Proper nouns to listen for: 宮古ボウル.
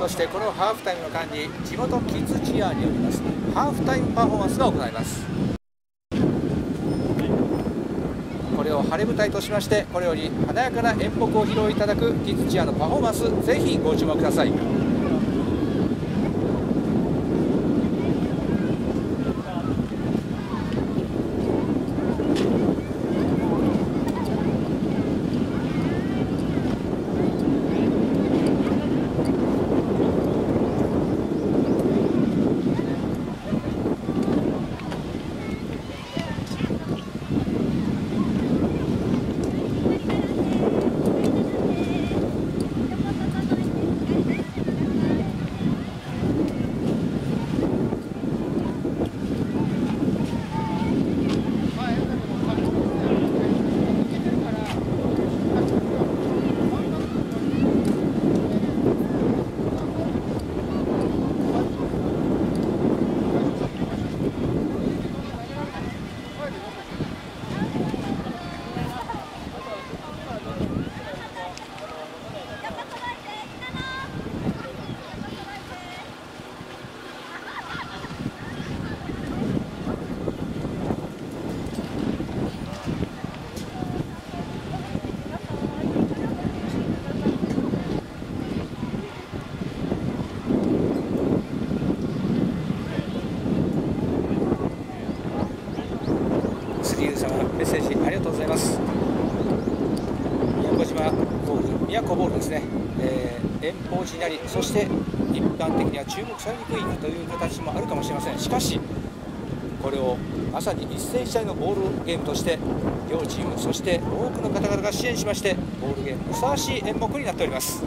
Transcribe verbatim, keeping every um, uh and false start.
そしてこのハーフタイムの間に地元キッズチアーによりますハーフタイムパフォーマンスが行われます。これを晴れ舞台としまして、これより華やかな演目を披露いただくキッズチアーのパフォーマンス、ぜひご注目ください。メッセージありがとうございます。宮古島ボール、宮古ボールですね、えー、遠方地になり、そして一般的には注目されにくいという形もあるかもしれません。しかしこれをまさに一戦一体のボールゲームとして両チーム、そして多くの方々が支援しまして、ボールゲームにふさわしい演目になっております。